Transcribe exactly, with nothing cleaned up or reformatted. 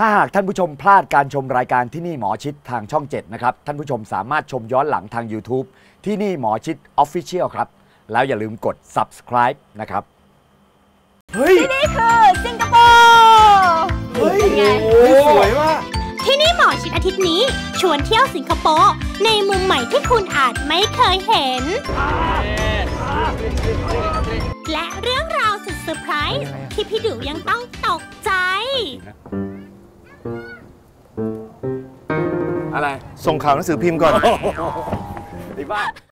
ถ้าหากท่านผู้ชมพลาดการชมรายการที่นี่หมอชิดทางช่องเจ็ดนะครับท่านผู้ชมสามารถชมย้อนหลังทาง YouTube ที่นี่หมอชิด Official ครับแล้วอย่าลืมกด ซับสไครบ์ นะครับที่นี่คือสิงคโปร์เฮ้ยสวยมากที่นี่หมอชิดอาทิตย์นี้ชวนเที่ยวสิงคโปร์ในมุมใหม่ที่คุณอาจไม่เคยเห็นและเรื่องราวสุดเซอร์ไพรส์ที่พี่ดุยังต้องตกใจอะไรส่งข่าวหนังสือพิมพ์ก่อนดีมาก